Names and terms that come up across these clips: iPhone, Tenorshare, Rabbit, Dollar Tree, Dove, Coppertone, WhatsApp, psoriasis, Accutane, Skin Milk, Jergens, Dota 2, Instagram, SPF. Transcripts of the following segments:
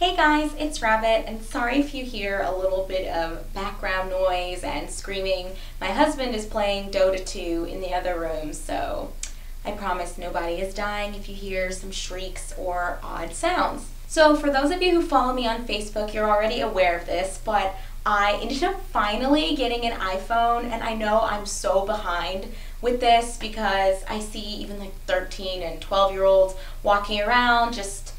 Hey guys, it's Rabbit, and sorry if you hear a little bit of background noise and screaming. My husband is playing Dota 2 in the other room, so I promise nobody is dying if you hear some shrieks or odd sounds. So for those of you who follow me on Facebook, you're already aware of this, but I ended up finally getting an iPhone, and I know I'm so behind with this because I see even like 13 and 12-year-olds walking around just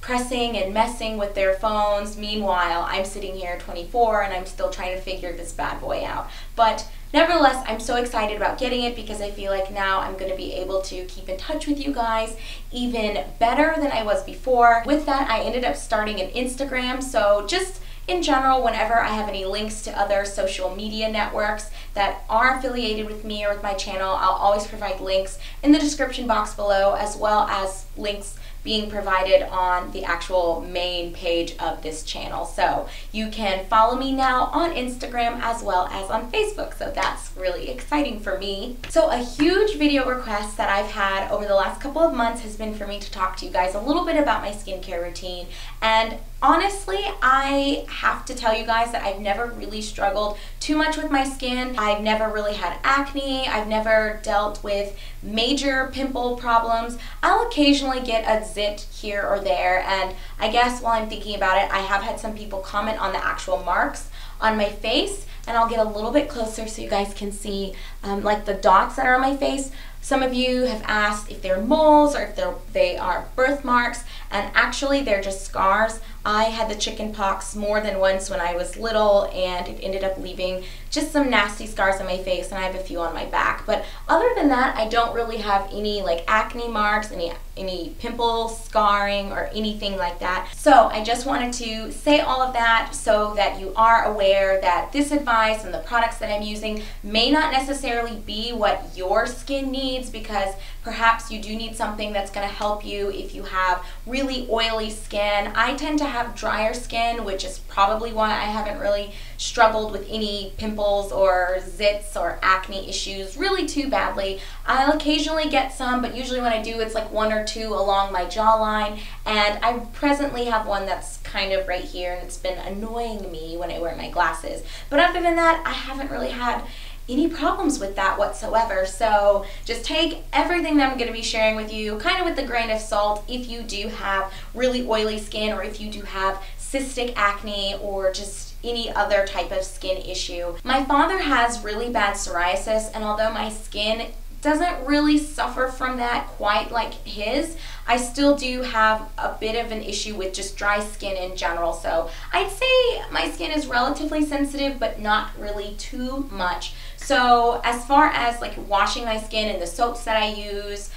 pressing and messing with their phones. Meanwhile, I'm sitting here 24 and I'm still trying to figure this bad boy out. But nevertheless, I'm so excited about getting it because I feel like now I'm going to be able to keep in touch with you guys even better than I was before. With that, I ended up starting an Instagram, so just in general, whenever I have any links to other social media networks that are affiliated with me or with my channel, I'll always provide links in the description box below, as well as links being provided on the actual main page of this channel. So you can follow me now on Instagram as well as on Facebook, so that's really exciting for me. So a huge video request that I've had over the last couple of months has been for me to talk to you guys a little bit about my skincare routine, and honestly, I have to tell you guys that I've never really struggled too much with my skin. I've never really had acne. I've never dealt with major pimple problems. I'll occasionally get a zit here or there, and I guess while I'm thinking about it, I have had some people comment on the actual marks on my face, and I'll get a little bit closer so you guys can see like the dots that are on my face. Some of you have asked if they're moles or if they are birthmarks, and actually they're just scars. I had the chicken pox more than once when I was little, and it ended up leaving just some nasty scars on my face, and I have a few on my back. But other than that, I don't really have any like acne marks, any pimple scarring or anything like that. So I just wanted to say all of that so that you are aware that this advice and the products that I'm using may not necessarily be what your skin needs, because perhaps you do need something that's going to help you if you have really oily skin. I tend to have drier skin, which is probably why I haven't really struggled with any pimples or zits or acne issues really too badly. I'll occasionally get some, but usually when I do, it's like one or two along my jawline, and I presently have one that's kind of right here, and it's been annoying me when I wear my glasses. But other than that, I haven't really had any problems with that whatsoever. So just take everything that I'm going to be sharing with you kind of with a grain of salt if you do have really oily skin, or if you do have cystic acne, or just any other type of skin issue. My father has really bad psoriasis, and although my skin doesn't really suffer from that quite like his, I still do have a bit of an issue with just dry skin in general. So I'd say my skin is relatively sensitive, but not really too much. So as far as like washing my skin and the soaps that I use,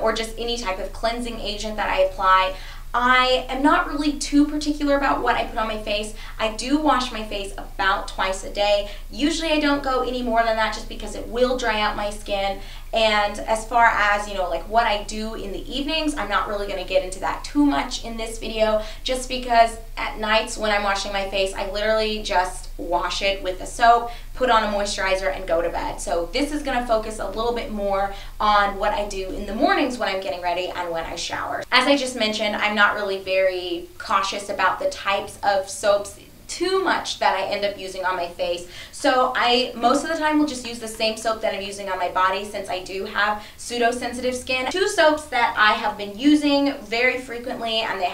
or just any type of cleansing agent that I apply, I am not really too particular about what I put on my face. I do wash my face about twice a day. Usually I don't go any more than that just because it will dry out my skin. And as far as, you know, like what I do in the evenings, I'm not really going to get into that too much in this video, just because at nights when I'm washing my face, I literally just wash it with a soap, put on a moisturizer, and go to bed. So this is going to focus a little bit more on what I do in the mornings when I'm getting ready and when I shower. As I just mentioned, I'm not really very cautious about the types of soaps too much that I end up using on my face. So I most of the time will just use the same soap that I'm using on my body, since I do have pseudo-sensitive skin. Two soaps that I have been using very frequently, and they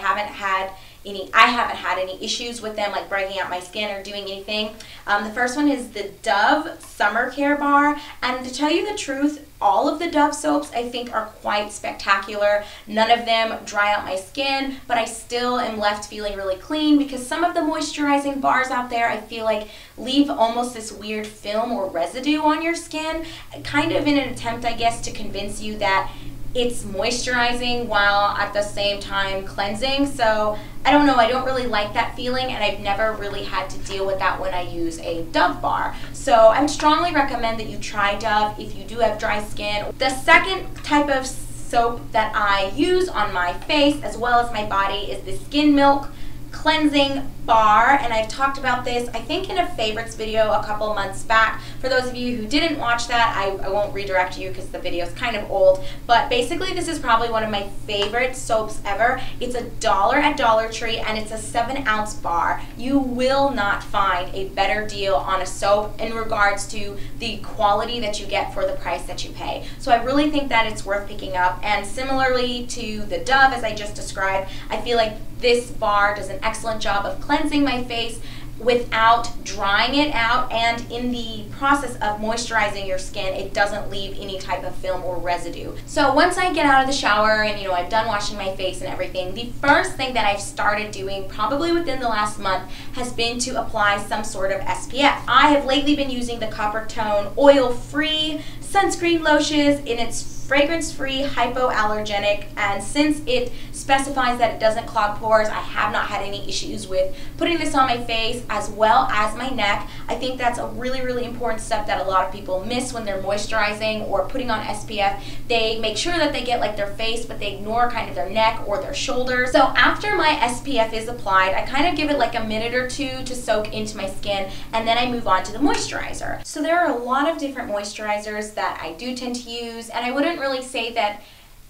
I haven't had any issues with them like breaking out my skin or doing anything. The first one is the Dove Summer Care Bar, and to tell you the truth, all of the Dove soaps I think are quite spectacular. None of them dry out my skin, but I still am left feeling really clean, because some of the moisturizing bars out there I feel like leave almost this weird film or residue on your skin, kind of in an attempt, I guess, to convince you that it's moisturizing while at the same time cleansing. So I don't know, I don't really like that feeling, and I've never really had to deal with that when I use a Dove bar. So I strongly recommend that you try Dove if you do have dry skin. The second type of soap that I use on my face as well as my body is the Skin Milk Cleansing bar, and I've talked about this, I think, in a favorites video a couple months back. For those of you who didn't watch that, I won't redirect you because the video is kind of old, but basically this is probably one of my favorite soaps ever. It's $1 at Dollar Tree, and it's a 7-ounce bar. You will not find a better deal on a soap in regards to the quality that you get for the price that you pay. So I really think that it's worth picking up, and similarly to the Dove, as I just described, I feel like this bar does an excellent job of cleansing my face without drying it out, and in the process of moisturizing your skin, it doesn't leave any type of film or residue. So once I get out of the shower and, you know, I've done washing my face and everything, the first thing that I've started doing probably within the last month has been to apply some sort of SPF. I have lately been using the Coppertone oil-free sunscreen lotions in its fragrance-free, hypoallergenic, and since it specifies that it doesn't clog pores, I have not had any issues with putting this on my face as well as my neck. I think that's a really, really important step that a lot of people miss when they're moisturizing or putting on SPF. They make sure that they get like their face, but they ignore kind of their neck or their shoulders. So after my SPF is applied, I kind of give it like a minute or two to soak into my skin, and then I move on to the moisturizer. So there are a lot of different moisturizers that I do tend to use, and I wouldn't really say that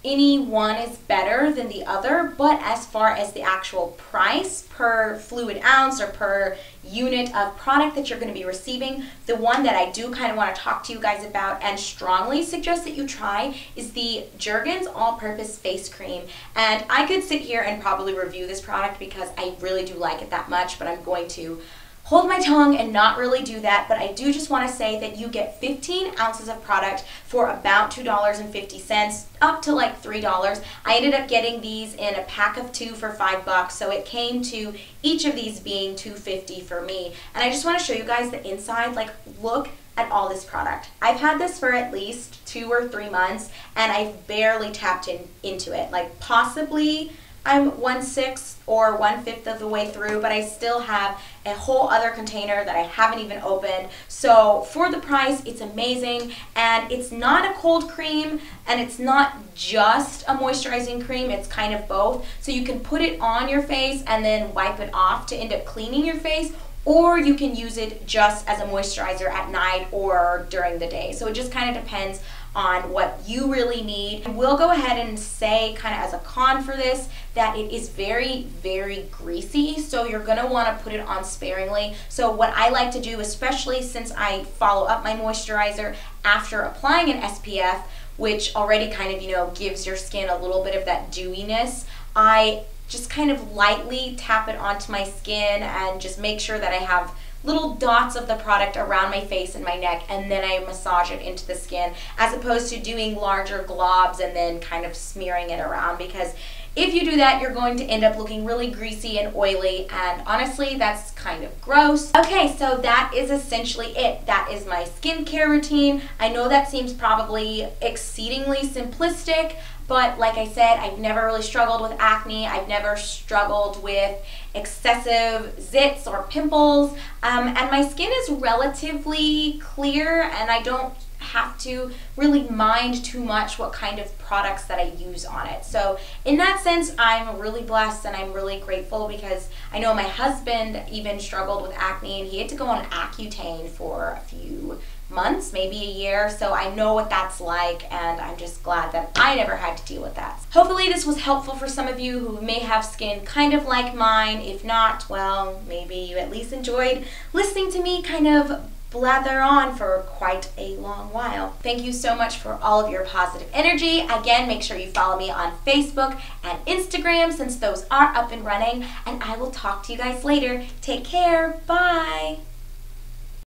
any one is better than the other, but as far as the actual price per fluid ounce or per unit of product that you're going to be receiving, the one that I do kind of want to talk to you guys about and strongly suggest that you try is the Jergens All-Purpose Face Cream. And I could sit here and probably review this product because I really do like it that much, but I'm going to hold my tongue and not really do that, but I do just want to say that you get 15 ounces of product for about $2.50 up to like $3. I ended up getting these in a pack of 2 for $5, so it came to each of these being $2.50 for me. And I just want to show you guys the inside. Like, look at all this product. I've had this for at least 2 or 3 months, and I've barely tapped into it. Like, possibly I'm 1/6 or 1/5 of the way through, but I still have a whole other container that I haven't even opened. So for the price, it's amazing, and it's not a cold cream, and it's not just a moisturizing cream, it's kind of both. So you can put it on your face and then wipe it off to end up cleaning your face, or you can use it just as a moisturizer at night or during the day. So it just kind of depends on what you really need. I will go ahead and say, kind of as a con for this, that it is very, very greasy, so you're gonna wanna put it on sparingly. So what I like to do, especially since I follow up my moisturizer after applying an SPF, which already kind of, you know, gives your skin a little bit of that dewiness, I just kind of lightly tap it onto my skin and just make sure that I have little dots of the product around my face and my neck, and then I massage it into the skin, as opposed to doing larger globs and then kind of smearing it around, because if you do that, you're going to end up looking really greasy and oily, and honestly, that's kind of gross. Okay, so that is essentially it. That is my skincare routine. I know that seems probably exceedingly simplistic, but like I said, I've never really struggled with acne. I've never struggled with excessive zits or pimples, and my skin is relatively clear, and I don't have to really mind too much what kind of products that I use on it. So in that sense, I'm really blessed, and I'm really grateful, because I know my husband even struggled with acne, and he had to go on Accutane for a few months, maybe a year, so I know what that's like, and I'm just glad that I never had to deal with that. Hopefully this was helpful for some of you who may have skin kind of like mine. If not, well, maybe you at least enjoyed listening to me kind of blather on for quite a long while. Thank you so much for all of your positive energy. Again, make sure you follow me on Facebook and Instagram, since those are up and running, and I will talk to you guys later. Take care. Bye.